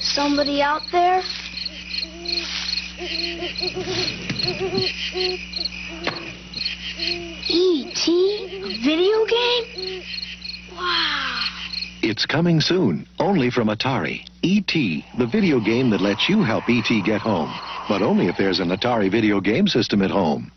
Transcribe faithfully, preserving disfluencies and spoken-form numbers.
Somebody out there? E T? A video game? Wow. It's coming soon, only from Atari. E T, the video game that lets you help E T get home. But only if there's an Atari video game system at home.